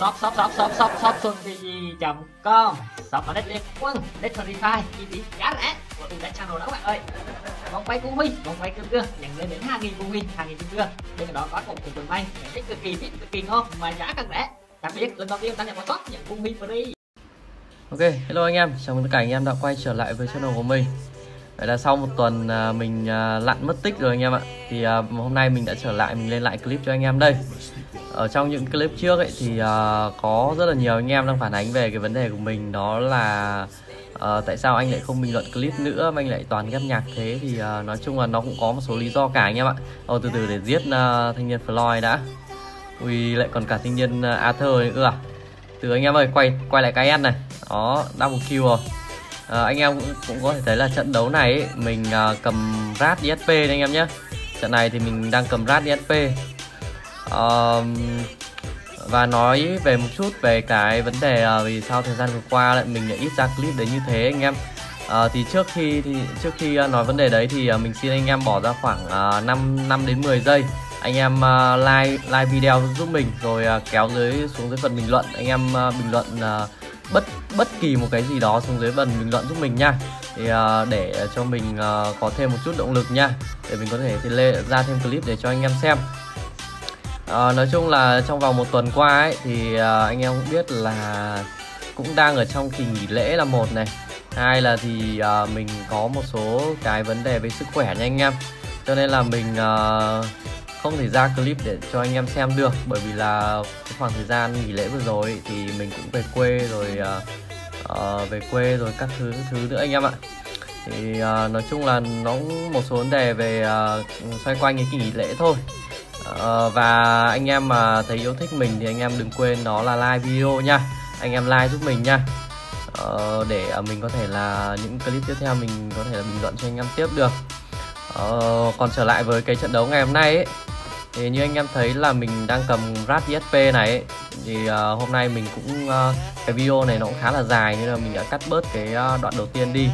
Shop Xuân TV.com shop ở đất Lê Quân, đất Spotify, chi phí giá rẻ của từng cái channel đó các bạn ơi. Vòng quay cung huy, vòng quay cương cưa nhận lên đến 2.000 cung huy, 2.000 cương cưa. Bên cạnh đó có cổng thưởng may, giải thích cực kỳ ngon mà giá càng rẻ. Đặc biệt lần đầu tiên ta nhận một top nhận cung huy free. Ok, hello anh em, chào mừng tất cả anh em đã quay trở lại với channel của mình. Vậy là sau một tuần mình lặn mất tích rồi anh em ạ. Thì hôm nay mình đã trở lại, mình lên lại clip cho anh em đây. Ở trong những clip trước ấy thì có rất là nhiều anh em đang phản ánh về cái vấn đề của mình, đó là tại sao anh lại không bình luận clip nữa mà anh lại toàn ghép nhạc thế. Thì nói chung là nó cũng có một số lý do cả anh em ạ. Từ từ để giết thanh niên Floyd đã. Ui, lại còn cả thanh niên Arthur nữa. Từ anh em ơi, quay lại cái end này. Đó, double kill rồi. Anh em cũng có thể thấy là trận đấu này ấy, mình cầm Raz DSP đấy anh em nhé. Trận này thì mình đang cầm Raz DSP. Và nói về một chút về cái vấn đề vì sao thời gian vừa qua lại mình lại ít ra clip đến như thế anh em. Thì trước khi nói vấn đề đấy thì mình xin anh em bỏ ra khoảng 5 đến 10 giây. Anh em like video giúp mình, rồi kéo xuống dưới phần bình luận. Anh em bình luận bất kỳ một cái gì đó xuống dưới phần bình luận giúp mình nha. Thì để cho mình có thêm một chút động lực nha, để mình có thể ra thêm clip để cho anh em xem. Nói chung là trong vòng một tuần qua ấy, thì anh em cũng biết là cũng đang ở trong kỳ nghỉ lễ là một này, hai là thì mình có một số cái vấn đề về sức khỏe nha anh em, cho nên là mình không thể ra clip để cho anh em xem được. Bởi vì là cái khoảng thời gian nghỉ lễ vừa rồi ấy, thì mình cũng về quê rồi các thứ nữa anh em ạ. Thì nói chung là nó cũng một số vấn đề về xoay quanh cái kỳ nghỉ lễ thôi. Và anh em mà thấy yêu thích mình thì anh em đừng quên đó là like video nha. Anh em like giúp mình nha, để mình có thể là những clip tiếp theo mình có thể là bình luận cho anh em tiếp được. Còn trở lại với cái trận đấu ngày hôm nay ấy, thì như anh em thấy là mình đang cầm Raz DSP này ấy, thì hôm nay mình cũng cái video này nó cũng khá là dài nên là mình đã cắt bớt cái đoạn đầu tiên đi.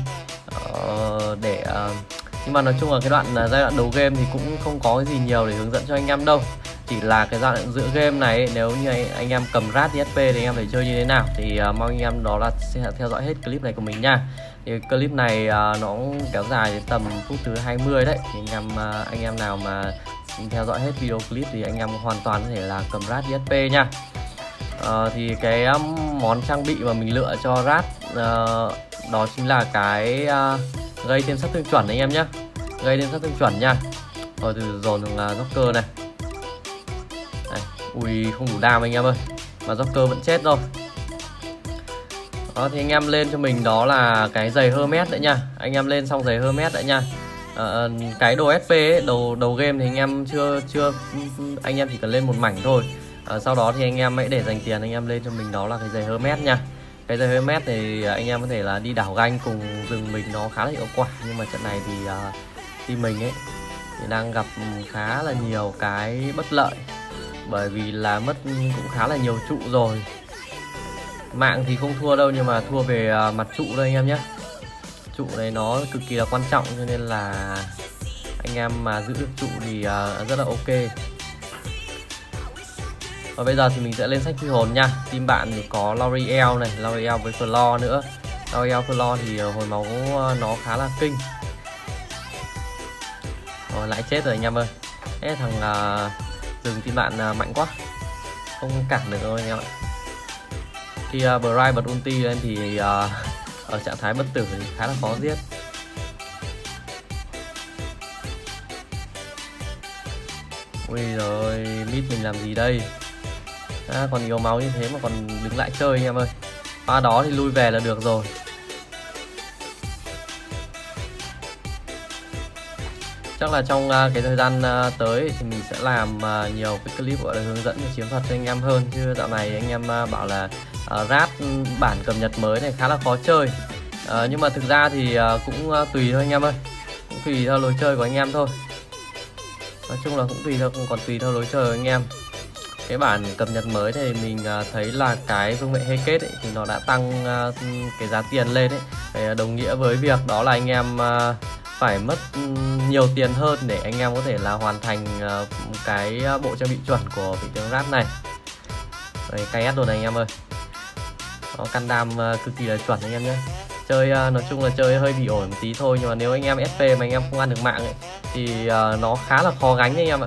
Nhưng mà nói chung là cái đoạn giai đoạn đầu game thì cũng không có cái gì nhiều để hướng dẫn cho anh em đâu. Chỉ là cái giai đoạn giữa game này ấy, nếu như anh em cầm Raz DSP thì anh em phải chơi như thế nào. Thì mong anh em đó là sẽ theo dõi hết clip này của mình nha. Thì clip này nó kéo dài đến tầm phút thứ 20 đấy. Thì anh em nào mà theo dõi hết video clip thì anh em hoàn toàn có thể là cầm Raz DSP nha. Thì cái món trang bị mà mình lựa cho Raz đó chính là cái... gây thêm sát thương chuẩn anh em nhé, gây thêm sát thương chuẩn nha. Rồi từ dồn là Joker này. Ui, không đủ đam anh em ơi, mà Joker vẫn chết rồi. Đó thì anh em lên cho mình đó là cái giày Hermes đấy nha. Anh em lên xong giày Hermes đấy nha. Cái đồ SP ấy, đầu game thì anh em chưa anh em chỉ cần lên một mảnh thôi. Sau đó thì anh em hãy để dành tiền anh em lên cho mình đó là cái giày Hermes nha. Cái giày Hermes thì anh em có thể là đi đảo ganh cùng rừng mình nó khá là hiệu quả. Nhưng mà trận này thì team mình ấy thì đang gặp khá là nhiều cái bất lợi, bởi vì là mất cũng khá là nhiều trụ rồi. Mạng thì không thua đâu, nhưng mà thua về mặt trụ đây anh em nhé. Trụ này nó cực kỳ là quan trọng, cho nên là anh em mà giữ được trụ thì rất là ok. Và bây giờ thì mình sẽ lên sách phi hồn nha. Team bạn thì có L'Oreal này, L'Oreal với Flore nữa. L'Oreal Flore thì hồi máu nó khá là kinh. Rồi lại chết rồi anh em ơi. Ê, thằng rừng team bạn mạnh quá, không cản được đâu anh em ạ. Khi Bright bật ulti lên thì ở trạng thái bất tử thì khá là khó giết. Ui rồi, mid mình làm gì đây? Còn nhiều máu như thế mà còn đứng lại chơi anh em ơi. Pha đó thì lui về là được rồi. Chắc là trong cái thời gian tới thì mình sẽ làm nhiều cái clip gọi là hướng dẫn chiến thuật cho anh em hơn. Chứ dạo này anh em bảo là Raz bản cập nhật mới này khá là khó chơi. Nhưng mà thực ra thì cũng tùy thôi anh em ơi. Cũng tùy theo lối chơi của anh em thôi. Nói chung là cũng tùy theo lối chơi của anh em. Cái bản cập nhật mới thì mình thấy là cái công nghệ Hecate thì nó đã tăng cái giá tiền lên ấy. Để đồng nghĩa với việc đó là anh em phải mất nhiều tiền hơn để anh em có thể là hoàn thành cái bộ trang bị chuẩn của vị tướng Raz này. Đấy, KS đồ này anh em ơi. Nó can đam cực kỳ là chuẩn anh em nhé. Chơi nói chung là chơi hơi bị ổi một tí thôi, nhưng mà nếu anh em SP mà anh em không ăn được mạng ấy, thì nó khá là khó gánh anh em ạ.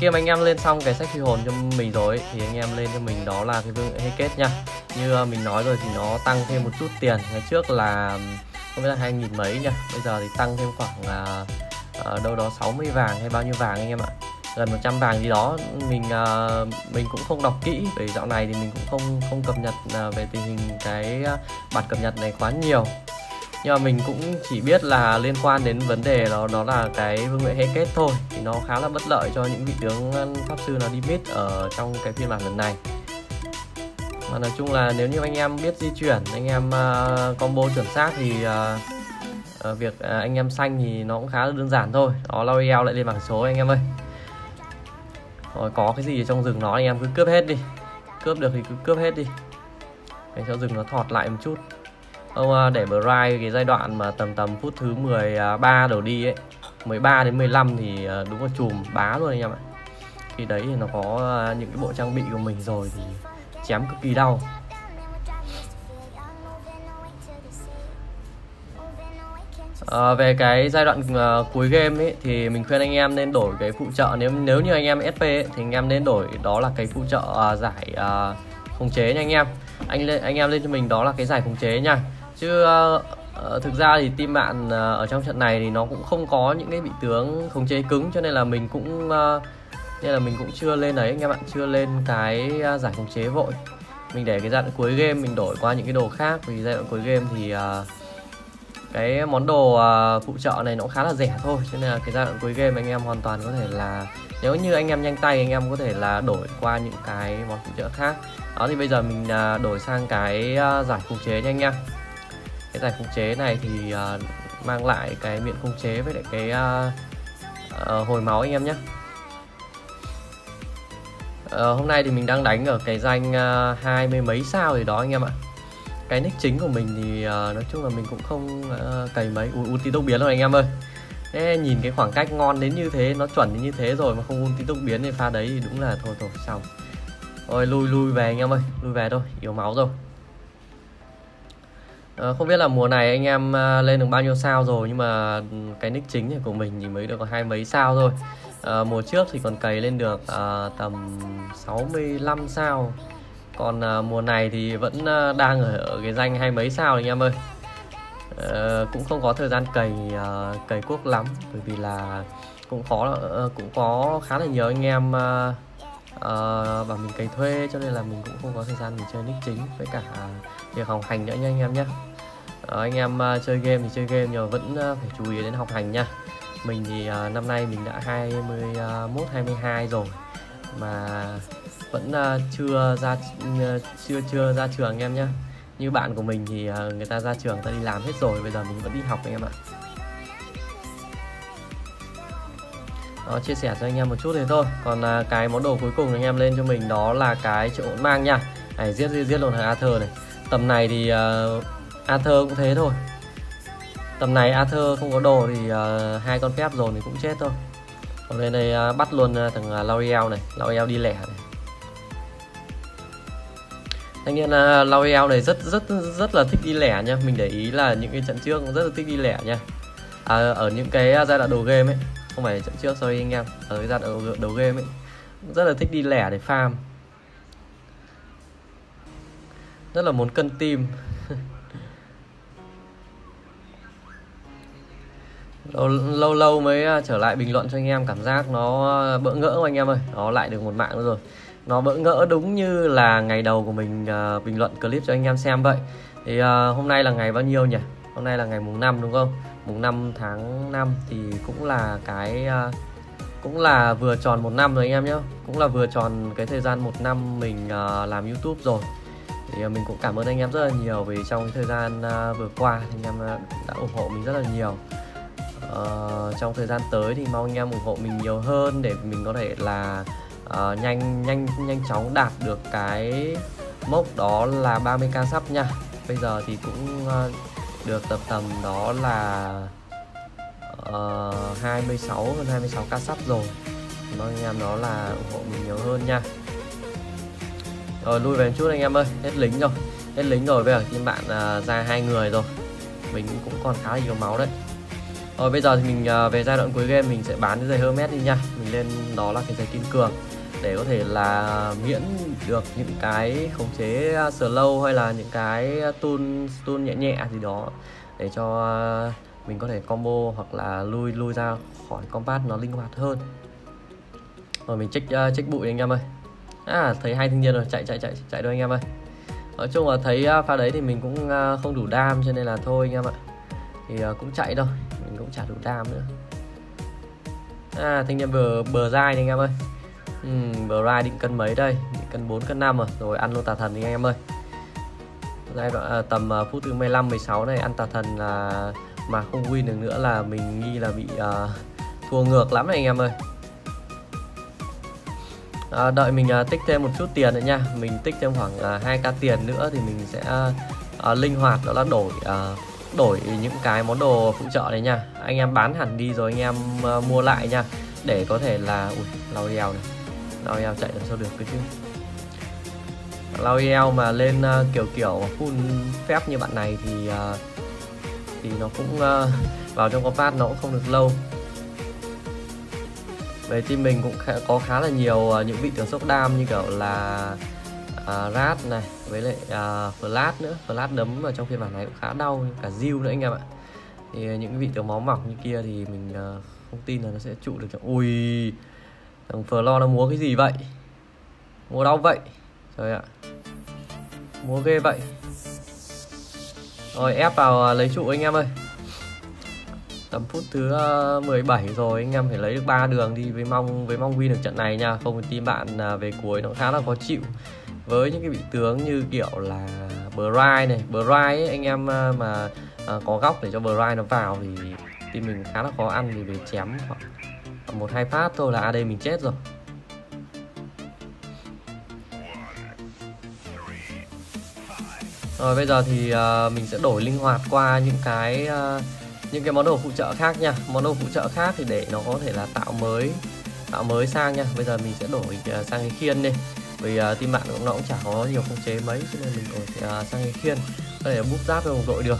Khi mà anh em lên xong cái sách phi hồn cho mình rồi ấy, thì anh em lên cho mình đó là cái vương hệ kết nha. Như mình nói rồi thì nó tăng thêm một chút tiền, ngày trước là không biết là 2000 mấy nha, bây giờ thì tăng thêm khoảng đâu đó 60 vàng hay bao nhiêu vàng anh em ạ, gần 100 vàng gì đó. Mình cũng không đọc kỹ, bởi dạo này thì mình cũng không cập nhật về tình hình cái bản cập nhật này quá nhiều, nhưng mà mình cũng chỉ biết là liên quan đến vấn đề đó là cái vương miện hệ kết thôi, thì nó khá là bất lợi cho những vị tướng pháp sư là đi mid ở trong cái phiên bản lần này. Mà nói chung là nếu như anh em biết di chuyển, anh em combo chuẩn xác thì việc anh em xanh thì nó cũng khá là đơn giản thôi. Đó, L'Oreal lại lên bảng số anh em ơi. Rồi, có cái gì ở trong rừng nó anh em cứ cướp hết đi, cướp được thì cứ cướp hết đi. Mình cho rừng nó thọt lại một chút. Ông để Bright cái giai đoạn mà tầm phút thứ 13 đầu đi ấy, 13 đến 15 thì đúng là chùm bá luôn anh em ạ. Khi đấy thì nó có những cái bộ trang bị của mình rồi thì chém cực kỳ đau. Về cái giai đoạn cuối game ấy, thì mình khuyên anh em nên đổi cái phụ trợ. Nếu như anh em SP ấy, thì anh em nên đổi đó là cái phụ trợ giải khống chế nha anh em. Anh em lên cho mình đó là cái giải khống chế nha. Chứ thực ra thì team bạn ở trong trận này thì nó cũng không có những cái vị tướng khống chế cứng, cho nên là mình cũng chưa lên đấy anh em ạ, chưa lên cái giải khống chế vội. Mình để cái giai đoạn cuối game mình đổi qua những cái đồ khác, vì giai đoạn cuối game thì cái món đồ phụ trợ này nó khá là rẻ thôi, cho nên là cái giai đoạn cuối game anh em hoàn toàn có thể là, nếu như anh em nhanh tay anh em có thể là đổi qua những cái món phụ trợ khác. Đó thì bây giờ mình đổi sang cái giải khống chế nha anh em. Cái giải khống chế này thì mang lại cái miễn khống chế với lại cái hồi máu anh em nhé. Hôm nay thì mình đang đánh ở cái danh 20 mấy sao gì đó anh em ạ. Cái nick chính của mình thì nói chung là mình cũng không cày mấy. Ulti tốc biến rồi anh em ơi. Thế nhìn cái khoảng cách ngon đến như thế, nó chuẩn đến như thế rồi mà không ulti tốc biến thì pha đấy thì đúng là thôi xong. Rồi lui về anh em ơi, lui về thôi, yếu máu rồi. Không biết là mùa này anh em lên được bao nhiêu sao rồi, nhưng mà cái nick chính này của mình thì mới được có 20 mấy sao thôi. Mùa trước thì còn cày lên được tầm 65 sao. Còn mùa này thì vẫn đang ở cái danh 20 mấy sao anh em ơi. Cũng không có thời gian cày cuốc lắm, bởi vì là cũng có khá là nhiều anh em bảo mình cày thuê, cho nên là mình cũng không có thời gian mình chơi nick chính với cả việc học hành nữa nha anh em nhé. Anh em chơi game thì chơi game, nhưng mà vẫn phải chú ý đến học hành nha. Mình thì năm nay mình đã 21, 22 rồi mà vẫn chưa ra trường anh em nhé. Như bạn của mình thì người ta ra trường, người ta đi làm hết rồi, bây giờ mình vẫn đi học anh em ạ. Đó, chia sẻ cho anh em một chút thế thôi. Còn cái món đồ cuối cùng anh em lên cho mình đó là cái triệu hỗn mang nha. Hãy giết luôn thằng Arthur này. Tầm này thì Arthur cũng thế thôi. Tầm này Arthur không có đồ thì hai con phép dồn thì cũng chết thôi. Còn lên đây bắt luôn thằng L'Oreal này, L'Oreal đi lẻ này. Anh em là L'Oreal này rất là thích đi lẻ nha. Mình để ý là những cái trận trước cũng rất là thích đi lẻ nha. Ở những cái giai đoạn đầu game ấy, không phải trận trước sorry anh em, ở cái giai đoạn đầu game ấy rất là thích đi lẻ để farm, rất là muốn cân team. Lâu lâu mới trở lại bình luận cho anh em, cảm giác nó bỡ ngỡ anh em ơi. Nó lại được một mạng nữa rồi. Nó bỡ ngỡ đúng như là ngày đầu của mình bình luận clip cho anh em xem vậy. Thì hôm nay là ngày bao nhiêu nhỉ? Hôm nay là ngày mùng 5 đúng không? Mùng 5 tháng 5 thì cũng là cái cũng là vừa tròn 1 năm rồi anh em nhé. Cũng là vừa tròn cái thời gian 1 năm mình làm YouTube rồi. Thì mình cũng cảm ơn anh em rất là nhiều, vì trong thời gian vừa qua anh em đã ủng hộ mình rất là nhiều. Trong thời gian tới thì mong anh em ủng hộ mình nhiều hơn để mình có thể là nhanh chóng đạt được cái mốc đó là 30k sắp nha. Bây giờ thì cũng được tầm đó là 26, hơn 26k sắp rồi. Mong anh em đó là ủng hộ mình nhiều hơn nha. Rồi lui về một chút anh em ơi, hết lính rồi. Hết lính rồi, bây giờ team bạn ra 2 người rồi. Mình cũng còn khá là nhiều máu đấy. Rồi bây giờ thì mình về giai đoạn cuối game mình sẽ bán cái giày Hermes đi nha. Mình lên đó là cái giày kim cương để có thể là miễn được những cái khống chế slow hay là những cái tool nhẹ nhẹ gì đó để cho mình có thể combo hoặc là lui ra khỏi combat nó linh hoạt hơn. Rồi mình check bụi anh em ơi. À, thấy 2 thanh niên rồi, chạy thôi anh em ơi. Nói chung là thấy pha đấy thì mình cũng không đủ đam cho nên là thôi anh em ạ. Thì cũng chạy thôi, mình cũng chả đủ đam nữa. À, thanh niên bờ dai anh em ơi. Bờ dai định cân mấy đây? Định cân 4 cân 5 rồi ăn luôn tà thần đi anh em ơi. Giai đoạn tầm phút thứ 15 16 này ăn tà thần là mà không win được nữa là mình nghi là bị thua ngược lắm này anh em ơi. Đợi mình tích thêm một chút tiền nữa nha. Mình tích thêm khoảng 2k tiền nữa thì mình sẽ linh hoạt, đó là đổi những cái món đồ phụ trợ này nha. Anh em bán hẳn đi rồi anh em mua lại nha. Để có thể là L'Oreal chạy làm sao được cái chứ. L'Oreal mà lên kiểu full phép như bạn này thì nó cũng vào trong combat nó cũng không được lâu. Về team mình cũng có khá là nhiều những vị tướng sốc đam như kiểu là Raz này với lại Flash nữa. Flash đấm ở trong phiên bản này cũng khá đau, cả Jill nữa anh em ạ. Thì những vị tướng máu mỏng như kia thì mình không tin là nó sẽ trụ được. Ui, thằng Flo nó múa cái gì vậy? Múa đau vậy, trời ạ, múa ghê vậy. Rồi ép vào lấy trụ anh em ơi. Tầm phút thứ 17 rồi, anh em phải lấy được 3 đường đi với mong win được trận này nha. Không thì team bạn về cuối nó khá là khó chịu. Với những cái vị tướng như kiểu là Bright này, Bright anh em mà có góc để cho Bright nó vào thì team mình khá là khó ăn, vì về chém khoảng 1-2 phát thôi là AD mình chết rồi. Rồi bây giờ thì mình sẽ đổi linh hoạt qua những cái món đồ phụ trợ khác nha. Món đồ phụ trợ khác thì để nó có thể là tạo mới sang nha. Bây giờ mình sẽ đổi sang cái khiên đi, vì team bạn nó cũng chả có nhiều khống chế mấy cho nên mình đổi sang cái khiên có thể búp giáp vào đồng đội được.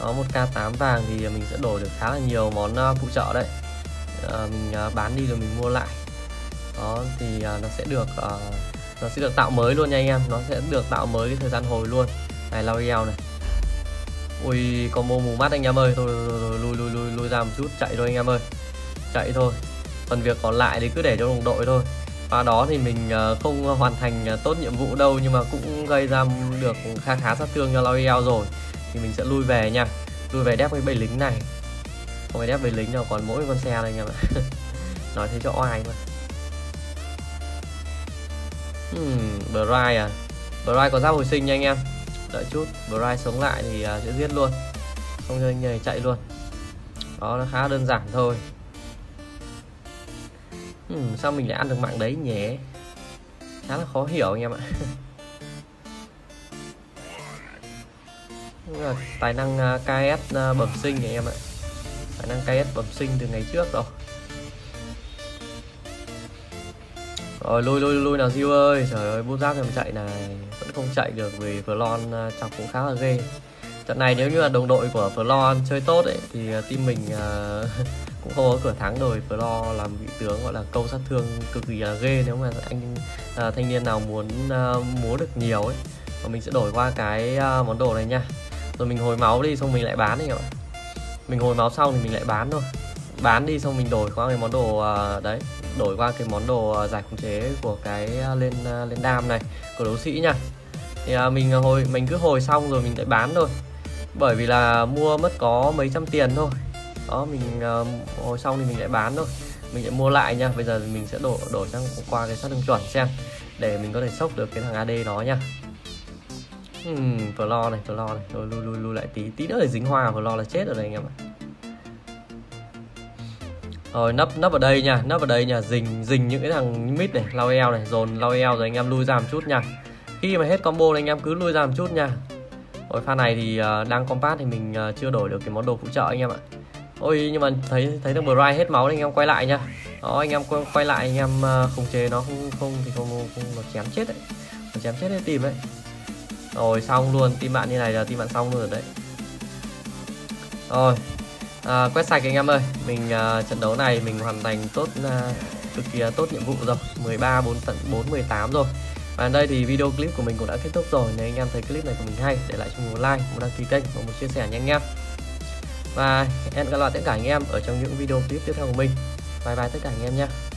Đó, 1k 8 vàng thì mình sẽ đổi được khá là nhiều món phụ trợ đấy. Mình bán đi rồi mình mua lại. Đó thì nó sẽ được tạo mới luôn nha anh em, nó sẽ được tạo mới cái thời gian hồi luôn. Này L'Oreal này. Ui, combo mù mắt anh em ơi. Thôi lui ra một chút, chạy thôi anh em ơi. Chạy thôi. Phần việc còn lại thì cứ để cho đồng đội thôi. Và đó thì mình không hoàn thành tốt nhiệm vụ đâu, nhưng mà cũng gây ra được khá sát thương cho L'Oreal rồi. Thì mình sẽ lui về nha. Lui về đép với bầy lính này. Không phải đép bầy lính đâu, còn mỗi con xe này anh em ạ. Nói thế cho oai mà. Bright à. Bright có giáp hồi sinh nha anh em. Đợi chút, Bright sống lại thì sẽ giết luôn. Không cho anh này chạy luôn. Đó, nó khá đơn giản thôi. Sao mình lại ăn được mạng đấy nhỉ? Khá là khó hiểu anh em ạ. Tài năng KS bẩm sinh anh em ạ. Tài năng KS bẩm sinh từ ngày trước rồi. Rồi lui nào Diêu ơi. Trời ơi, bút giáp em chạy này. Vẫn không chạy được vì Flon chọc cũng khá là ghê. Trận này nếu như là đồng đội của Flon chơi tốt ấy thì team mình cũng không có cửa thắng rồi. Flon làm vị tướng gọi là câu sát thương cực kỳ là ghê. Nếu mà anh thanh niên nào muốn múa được nhiều ấy. Và mình sẽ đổi qua cái món đồ này nha. Rồi mình hồi máu đi xong mình lại bán đi các bạn. Mình hồi máu xong thì mình lại bán thôi. Bán đi xong mình đổi qua cái món đồ đấy, đổi qua cái món đồ giải khống chế của cái lên đam này của đấu sĩ nha. Thì mình cứ hồi xong rồi mình lại bán thôi, bởi vì là mua mất có mấy trăm tiền thôi. Đó, mình hồi xong thì mình lại bán thôi, mình lại mua lại nha. Bây giờ mình sẽ đổi sang qua cái sát thương chuẩn xem để mình có thể sốc được cái thằng AD đó nha. Flo này rồi lui lại tí nữa để dính hoa Flo là chết rồi này anh em ạ. Rồi nấp ở đây nha, dình những cái thằng mid này, L'Oreal này, dồn L'Oreal rồi anh em lui ra một chút nha. Khi mà hết combo này anh em cứ lui ra một chút nha. Rồi pha này thì đang combat thì mình chưa đổi được cái món đồ phụ trợ anh em ạ. Ôi nhưng mà thấy được Bright hết máu nên anh em quay lại nha. Đó, anh em quay lại, anh em khống chế nó, không thì không nó chém chết đấy, nó chém chết hết team đấy. Rồi xong luôn, team bạn như này là team bạn xong luôn rồi đấy. Rồi quét sạch anh em ơi, mình trận đấu này mình hoàn thành tốt, cực kỳ tốt nhiệm vụ rồi, 13, 4, 18 rồi. Và đây thì video clip của mình cũng đã kết thúc rồi. Nếu anh em thấy clip này của mình hay, để lại cho mình một like, một đăng ký kênh và một chia sẻ nha anh em. Và hẹn gặp lại tất cả anh em ở trong những video clip tiếp theo của mình. Bye bye tất cả anh em nha.